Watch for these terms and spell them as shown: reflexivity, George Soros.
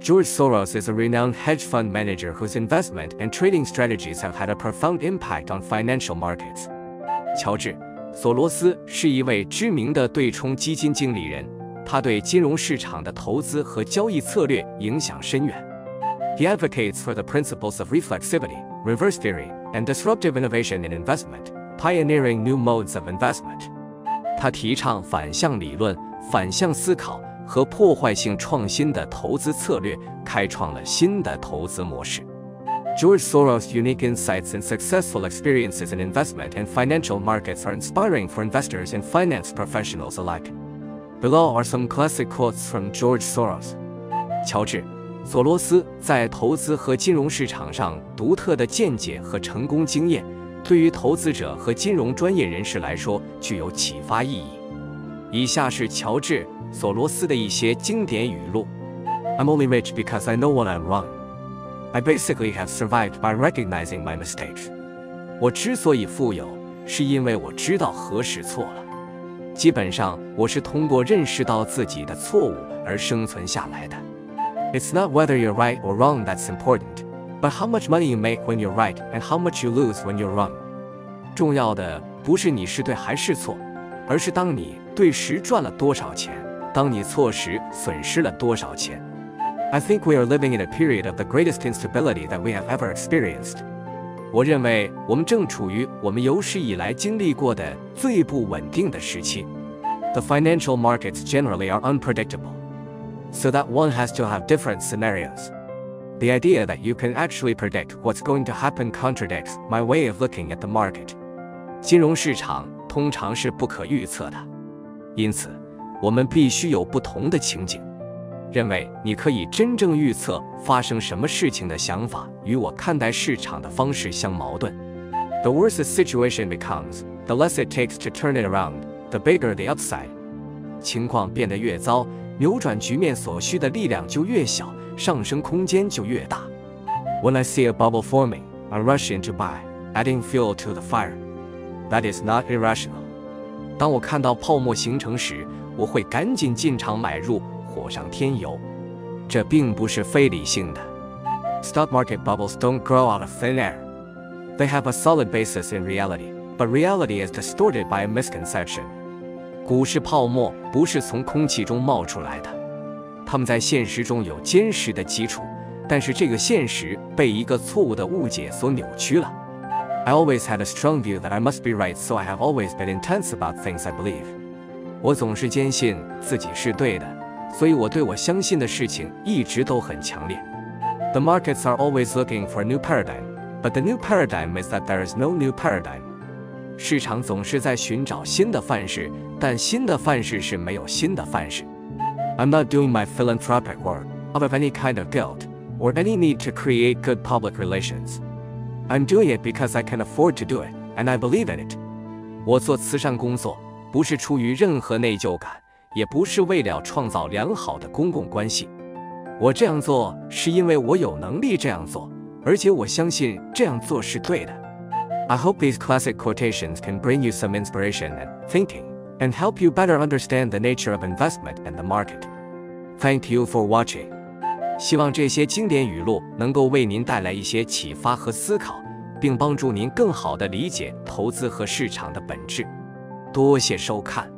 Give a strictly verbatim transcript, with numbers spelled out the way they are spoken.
George Soros is a renowned hedge fund manager whose investment and trading strategies have had a profound impact on financial markets. 乔治·索罗斯是一位知名的对冲基金经理人，他对金融市场的投资和交易策略影响深远。He advocates for the principles of reflexivity, reverse theory, and disruptive innovation in investment, pioneering new modes of investment. 他提倡反向理论、反向思考和破坏性创新的投资策略，开创了新的投资模式。George Soros' unique insights and successful experiences in investment and financial markets are inspiring for investors and finance professionals alike. Below are some classic quotes from George Soros. 乔治·索罗斯在投资和金融市场上独特的见解和成功经验， 对于投资者和金融专业人士来说具有启发意义。以下是乔治·索罗斯的一些经典语录 ：I'm only rich because I know what I'm wrong. I basically have survived by recognizing my mistakes. 我之所以富有，是因为我知道何时错了。基本上，我是通过认识到自己的错误而生存下来的。It's not whether you're right or wrong that's important. But how much money you make when you're right, and how much you lose when you're wrong. 重要的不是你是对还是错，而是当你对时赚了多少钱，当你错时损失了多少钱。I think we are living in a period of the greatest instability that we have ever experienced. 我认为我们正处于我们有史以来经历过的最不稳定的时期。The financial markets generally are unpredictable, so that one has to have different scenarios. The idea that you can actually predict what's going to happen contradicts my way of looking at the market. 金融市场通常是不可预测的，因此我们必须有不同的情景。认为你可以真正预测发生什么事情的想法与我看待市场的方式相矛盾。The worse the situation becomes, the less it takes to turn it around, the bigger the upside. 情况变得越糟，扭转局面所需的力量就越小， 上升空间就越大。When I see a bubble forming, I rush in to buy, adding fuel to the fire. That is not irrational. 当我看到泡沫形成时，我会赶紧进场买入，火上添油。这并不是非理性的。Stock market bubbles don't grow out of thin air. They have a solid basis in reality, but reality is distorted by a misconception. 股市泡沫不是从空气中冒出来的， 他们在现实中有坚实的基础，但是这个现实被一个错误的误解所扭曲了。I always had a strong view that I must be right, so I have always been intense about things I believe. 我总是坚信自己是对的，所以我对我相信的事情一直都很强烈。The markets are always looking for a new paradigm, but the new paradigm is that there is no new paradigm. 市场总是在寻找新的范式，但新的范式是没有新的范式。 I'm not doing my philanthropic work out of any kind of guilt or any need to create good public relations. I'm doing it because I can afford to do it, and I believe in it. 我做慈善工作不是出于任何内疚感，也不是为了创造良好的公共关系。我这样做是因为我有能力这样做，而且我相信这样做是对的。I hope these classic quotations can bring you some inspiration and thinking, and help you better understand the nature of investment and the market. Thank you for watching. 希望这些经典语录能够为您带来一些启发和思考，并帮助您更好地理解投资和市场的本质。多谢收看。